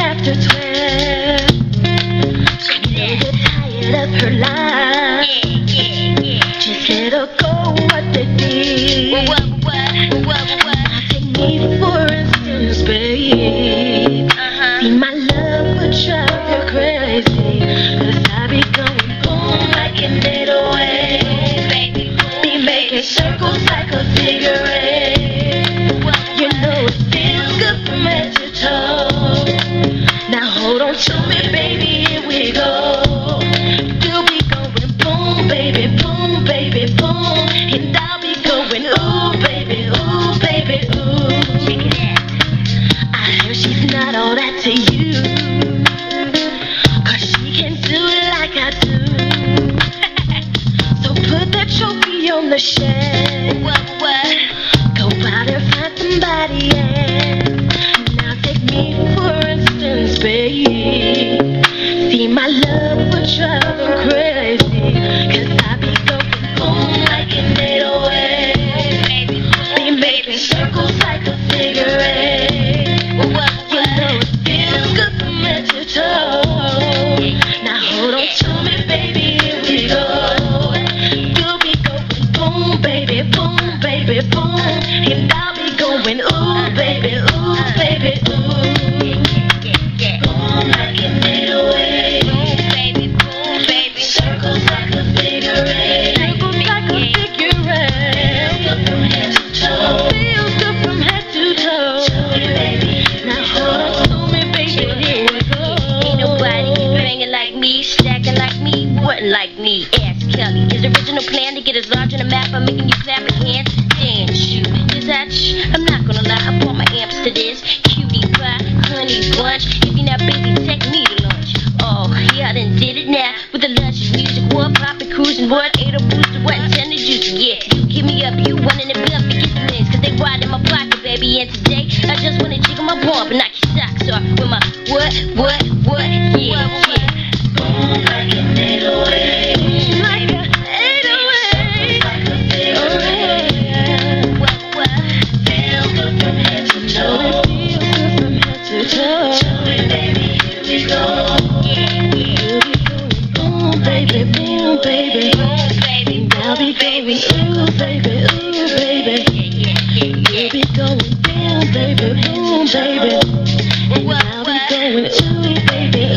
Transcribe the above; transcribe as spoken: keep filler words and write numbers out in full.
After twelve, she's a little tired of her life. Yeah, yeah, yeah. Just let her go what they did. What, what, what, what? I take me for instance, babe. Uh-huh. See, my love would drive you crazy, 'cause I be going boom like an eight oh eight. Baby, boom, be making circles like a figure eight. What, what? You know it feels good from head to toe. Hold on to me, baby, here we go. You'll be going boom, baby, boom, baby, boom. And I'll be going ooh, baby, ooh, baby, ooh. Check it out. I heard she's not all that to you, 'cause she can't do it like I do. So put that trophy on the shelf. What, what? Go out and find somebody else. Now take me for instance, baby. See, my love would drive her crazy, 'cause I be going boom like an eight oh eight. Be making circles like a figure eight. You know it feels good from head to toe. Now hold on to me, baby, here we go. You'll be going boom, baby, boom, baby, boom. And I'll be going ooh, baby, ooh, baby, ooh. Like me, ask Kelly. His original plan to get as large on the map by making you clap your hands. Damn, shoot, is that you? I'm not gonna lie, I bought my amps to this. Cutie pie, honey bunch. If you're not busy, take me to lunch. Oh, yeah, I done did it now. With the lunch music, what poppin', cruisin', what eight or booster, what tender juice, yeah. You give me up, you wantin' to be up to get the things, 'cause they wide in my pocket, baby. And today, I just wanna jiggle my bump and knock your socks off with my what, what, what, yeah, yeah. Like an eight oh eight, like an eight oh eight, like a figure. What, what? Feels good from head to toe. Feels good from head to toe. Show me, baby, here we go. Yeah, yeah. Boom, baby, boom, baby, boom, baby, now we baby, ooh, baby, ooh, baby. Yeah, yeah, yeah. Here we go, boom, baby, boom, baby, and now we going, ooh, baby.